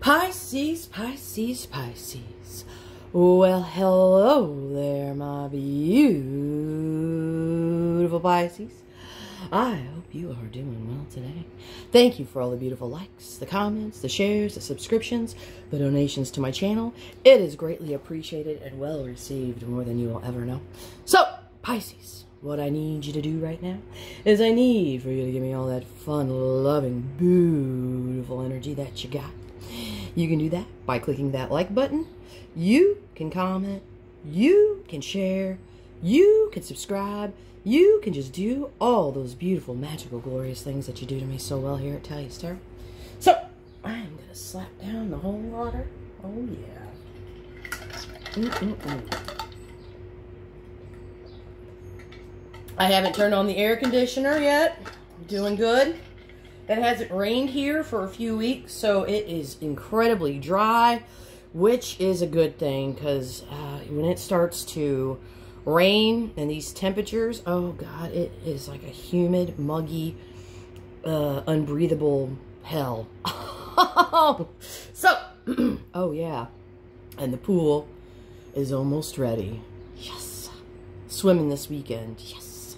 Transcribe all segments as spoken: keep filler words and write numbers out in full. Pisces, Pisces, Pisces. Well, hello there, my beautiful Pisces. I hope you are doing well today. Thank you for all the beautiful likes, the comments, the shares, the subscriptions, the donations to my channel. It is greatly appreciated and well received, more than you will ever know. So, Pisces, what I need you to do right now is I need for you to give me all that fun, loving, beautiful energy that you got. You can do that by clicking that like button. You can comment. You can share. You can subscribe. You can just do all those beautiful, magical, glorious things that you do to me so well here at Talia's Tarot. So, I am going to slap down the holy water. Oh, yeah. Mm-mm-mm. I haven't turned on the air conditioner yet. I'm doing good. It hasn't rained here for a few weeks, so it is incredibly dry, which is a good thing, because uh, when it starts to rain and these temperatures, oh God, it is like a humid, muggy, uh, unbreathable hell. So, oh yeah, and the pool is almost ready. Yes, swimming this weekend, yes.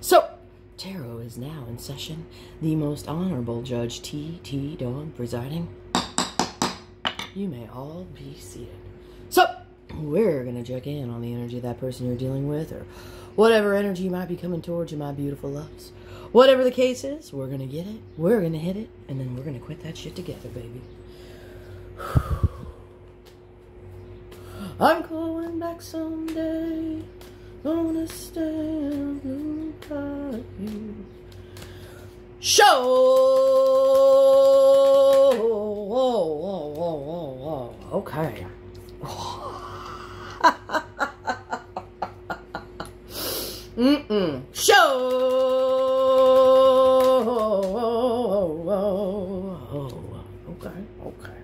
So, tarot is now in session. The most honorable Judge T. T. Dawn presiding. You may all be seated. So, we're going to check in on the energy of that person you're dealing with, or whatever energy might be coming towards you, my beautiful loves. Whatever the case is, we're going to get it, we're going to hit it, and then we're going to quit that shit together, baby. I'm going back someday. Gonna stay and look at you. Show! Whoa, whoa, whoa, whoa, whoa. Okay. Mm-mm. Show! Okay, okay.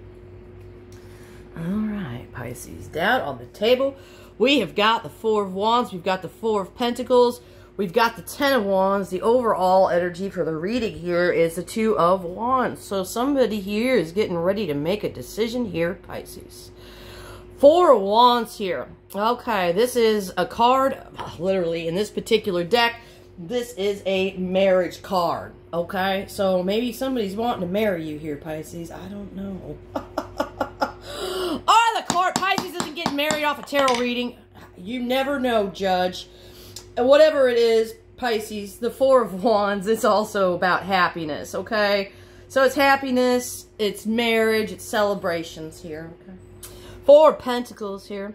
All right, Pisces. Down on the table. We have got the Four of Wands, we've got the Four of Pentacles, we've got the Ten of Wands. The overall energy for the reading here is the Two of Wands. So somebody here is getting ready to make a decision here, Pisces. Four of Wands here. Okay, this is a card, literally, in this particular deck, this is a marriage card. Okay, so maybe somebody's wanting to marry you here, Pisces. I don't know. Pisces isn't getting married off a tarot reading. You never know, Judge. Whatever it is, Pisces, the Four of Wands, it's also about happiness, okay? So it's happiness, it's marriage, it's celebrations here, okay? Four of Pentacles here.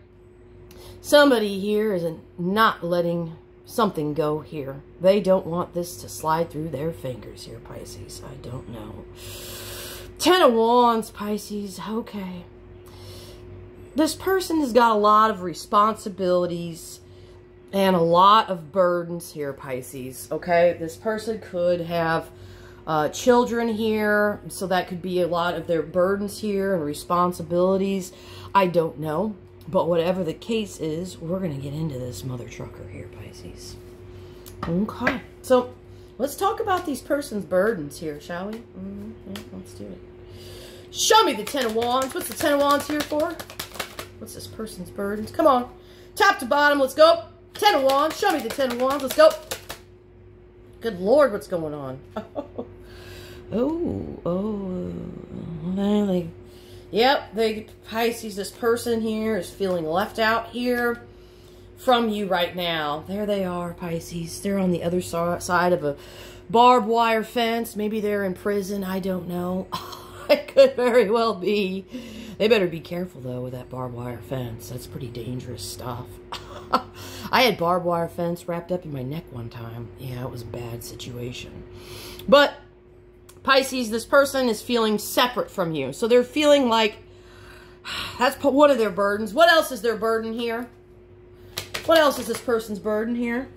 Somebody here is not letting something go here. They don't want this to slide through their fingers here, Pisces. I don't know. Ten of Wands, Pisces, okay. This person has got a lot of responsibilities and a lot of burdens here, Pisces, okay? This person could have uh, children here, so that could be a lot of their burdens here and responsibilities. I don't know, but whatever the case is, we're going to get into this mother trucker here, Pisces. Okay, so let's talk about these person's burdens here, shall we? Mm-hmm. Let's do it. Show me the Ten of Wands. What's the Ten of Wands here for? What's this person's burdens? Come on. Top to bottom. Let's go. Ten of Wands. Show me the Ten of Wands. Let's go. Good Lord, what's going on? Oh. Oh. Oh. Yep. They, Pisces, this person here is feeling left out here from you right now. There they are, Pisces. They're on the other so side of a barbed wire fence. Maybe they're in prison. I don't know. It could very well be. They better be careful, though, with that barbed wire fence. That's pretty dangerous stuff. I had barbed wire fence wrapped up in my neck one time. Yeah, it was a bad situation. But, Pisces, this person is feeling separate from you. So they're feeling like that's one of their burdens. What else is their burden here? What else is this person's burden here?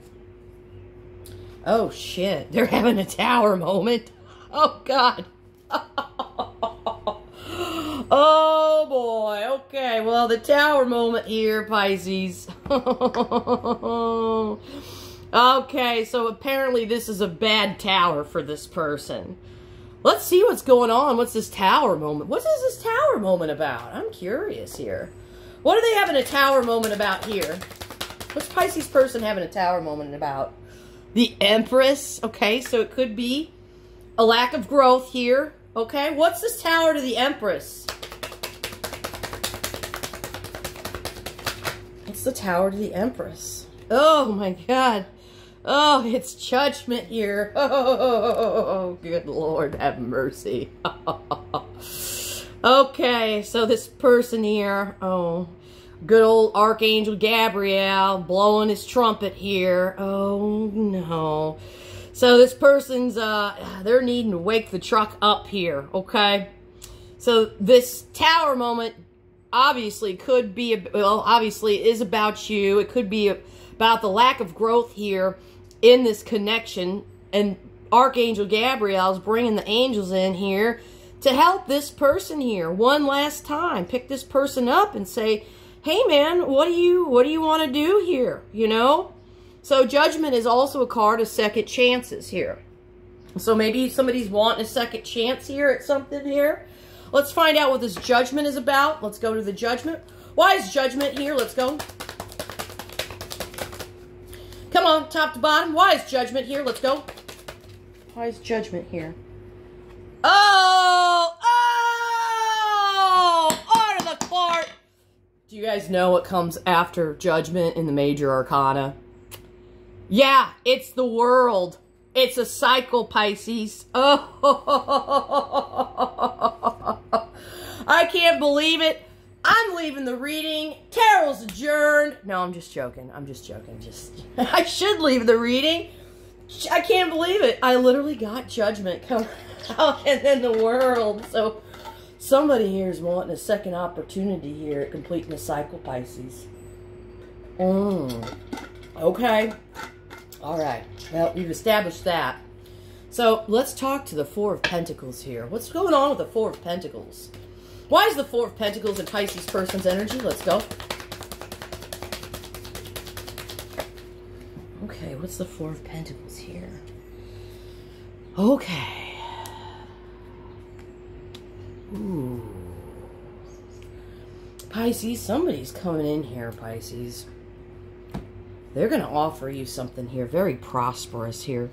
Oh, shit. They're having a tower moment. Oh, God. Oh, boy. Okay, well, the tower moment here, Pisces. Okay, so apparently this is a bad tower for this person. Let's see what's going on. What's this tower moment? What is this tower moment about? I'm curious here. What are they having a tower moment about here? What's Pisces person having a tower moment about? The Empress. Okay, so it could be a lack of growth here. Okay, what's this tower to the Empress? What's the tower to the Empress? Oh, my God. Oh, it's judgment here. Oh, good Lord, have mercy. Okay, so this person here, oh, good old Archangel Gabriel blowing his trumpet here. Oh, no. So this person's, uh, they're needing to wake the truck up here, okay? So this tower moment obviously could be, well, obviously is about you. It could be about the lack of growth here in this connection. And Archangel Gabriel is bringing the angels in here to help this person here one last time. Pick this person up and say, hey, man, what do you, what do you want to do here, you know? So judgment is also a card of second chances here. So maybe somebody's wanting a second chance here at something here. Let's find out what this judgment is about. Let's go to the judgment. Why is judgment here? Let's go. Come on, top to bottom. Why is judgment here? Let's go. Why is judgment here? Oh! Oh! Out of the court! Do you guys know what comes after judgment in the major arcana? Yeah, it's the world. It's a cycle, Pisces. Oh, I can't believe it. I'm leaving the reading. Tarot's adjourned. No, I'm just joking. I'm just joking. Just I should leave the reading. I can't believe it. I literally got judgment coming out and then the world. So somebody here is wanting a second opportunity here at completing the cycle, Pisces. Mmm. Okay. All right. Well, we've established that. So let's talk to the Four of Pentacles here. What's going on with the Four of Pentacles? Why is the Four of Pentacles in Pisces person's energy? Let's go. Okay, what's the Four of Pentacles here? Okay. Ooh. Pisces, somebody's coming in here, Pisces. They're going to offer you something here, very prosperous here.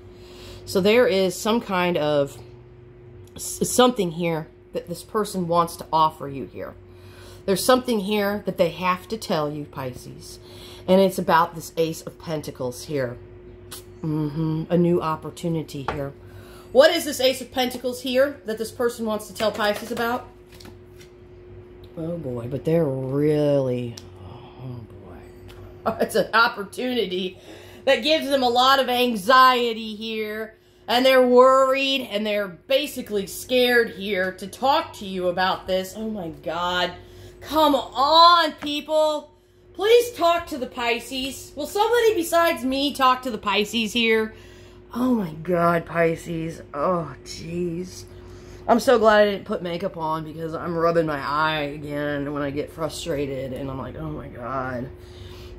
So there is some kind of something here that this person wants to offer you here. There's something here that they have to tell you, Pisces. And it's about this Ace of Pentacles here. Mm-hmm. A new opportunity here. What is this Ace of Pentacles here that this person wants to tell Pisces about? Oh, boy, but they're really... Oh, boy. It's an opportunity that gives them a lot of anxiety here, and they're worried, and they're basically scared here to talk to you about this. Oh my God. Come on, people. Please talk to the Pisces. Will somebody besides me talk to the Pisces here? Oh my God, Pisces. Oh, jeez. I'm so glad I didn't put makeup on because I'm rubbing my eye again when I get frustrated, and I'm like, oh my God.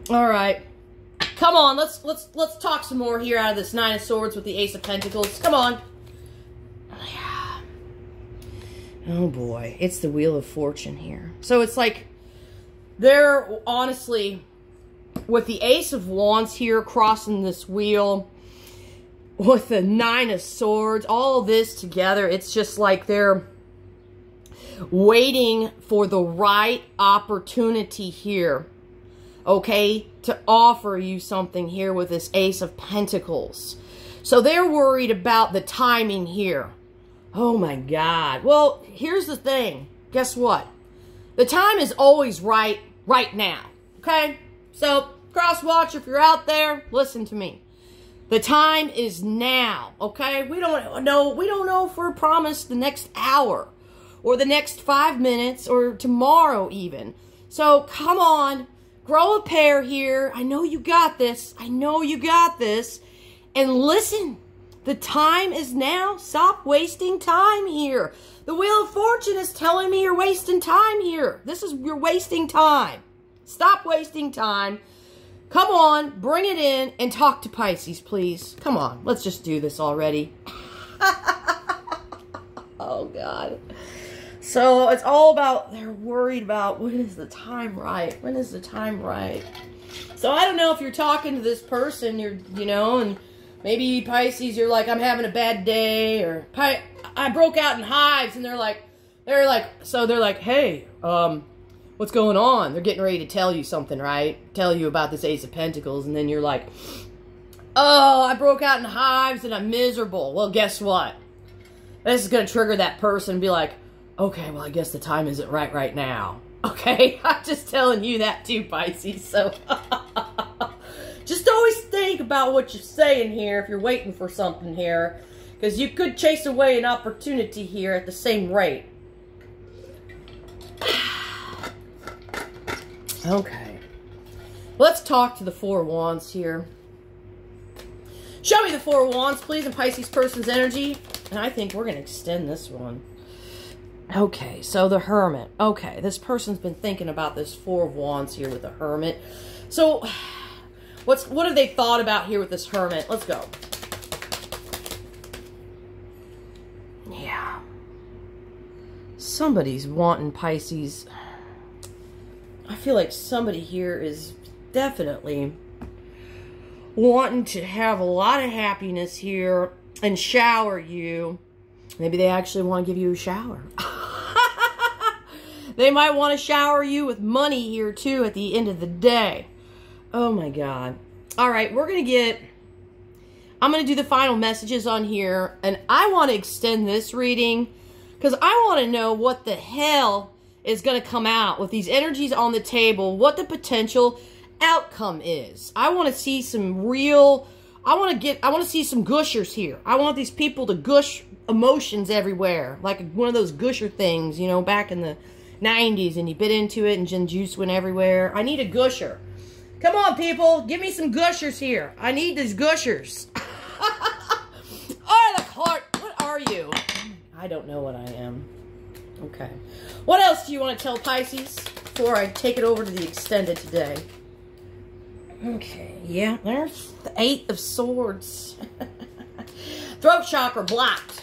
All right, come on. Let's let's let's talk some more here out of this Nine of Swords with the Ace of Pentacles. Come on. Yeah. Oh boy, it's the Wheel of Fortune here. So it's like they're honestly with the Ace of Wands here crossing this wheel with the Nine of Swords. All this together, it's just like they're waiting for the right opportunity here. Okay, to offer you something here with this Ace of Pentacles. So they're worried about the timing here. Oh my God. Well, here's the thing. Guess what? The time is always right, right now. Okay? So, crosswatch, if you're out there, listen to me. The time is now. Okay? We don't know, we don't know if we're promised the next hour or the next five minutes or tomorrow even. So, come on. Grow a pair here. I know you got this. I know you got this. And listen, the time is now. Stop wasting time here. The Wheel of Fortune is telling me you're wasting time here. This is, you're wasting time. Stop wasting time. Come on, bring it in and talk to Pisces, please. Come on, let's just do this already. Oh, God. So it's all about, they're worried about, when is the time right? When is the time right? So I don't know if you're talking to this person, you're, you know, and maybe Pisces, you're like, I'm having a bad day, or Pi I broke out in hives, and they're like, they're like, so they're like, hey, um, what's going on? They're getting ready to tell you something, right? Tell you about this Ace of Pentacles, and then you're like, oh, I broke out in hives, and I'm miserable. Well, guess what? This is going to trigger that person and be like, okay, well, I guess the time isn't right right now. Okay, I'm just telling you that too, Pisces, so just always think about what you're saying here if you're waiting for something here, because you could chase away an opportunity here at the same rate. Okay, let's talk to the Four of Wands here. Show me the Four of Wands, please, in Pisces person's energy, and I think we're going to extend this one. Okay, so the Hermit. Okay, this person's been thinking about this Four of Wands here with the Hermit. So, what's what have they thought about here with this Hermit? Let's go. Yeah. Somebody's wanting, Pisces. I feel like somebody here is definitely wanting to have a lot of happiness here and shower you. Maybe they actually want to give you a shower. They might want to shower you with money here, too, at the end of the day. Oh, my God. All right, we're going to get... I'm going to do the final messages on here, and I want to extend this reading because I want to know what the hell is going to come out with these energies on the table, what the potential outcome is. I want to see some real... I want to get... I want to see some gushers here. I want these people to gush emotions everywhere, like one of those gusher things, you know, back in the nineties, and you bit into it and gin juice went everywhere. I need a gusher. Come on, people, give me some gushers here. I need these gushers. Oh, the heart. What are you? I don't know what I am. Okay, what else do you want to tell Pisces before I take it over to the extended today? Okay, yeah, there's the Eight of Swords. Throat chakra blocked.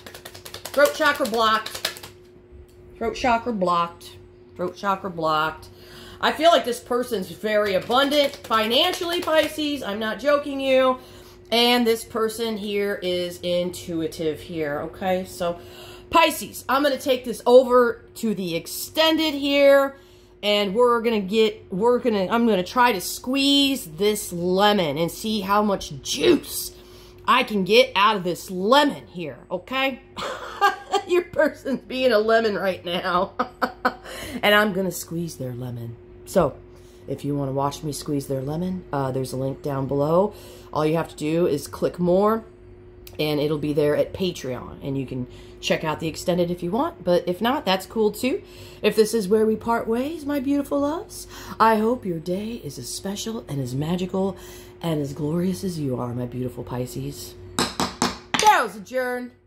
Throat chakra blocked. Throat chakra blocked. Throat chakra blocked. I feel like this person's very abundant financially, Pisces. I'm not joking you. And this person here is intuitive here, okay? So, Pisces, I'm going to take this over to the extended here. And we're going to get, we're going to, I'm going to try to squeeze this lemon and see how much juice I can get out of this lemon here, okay? Your person's being a lemon right now. And I'm going to squeeze their lemon. So, if you want to watch me squeeze their lemon, uh, there's a link down below. All you have to do is click more, and it'll be there at Patreon. And you can check out the extended if you want. But if not, that's cool too. If this is where we part ways, my beautiful loves, I hope your day is as special and as magical and as glorious as you are, my beautiful Pisces. That was adjourned.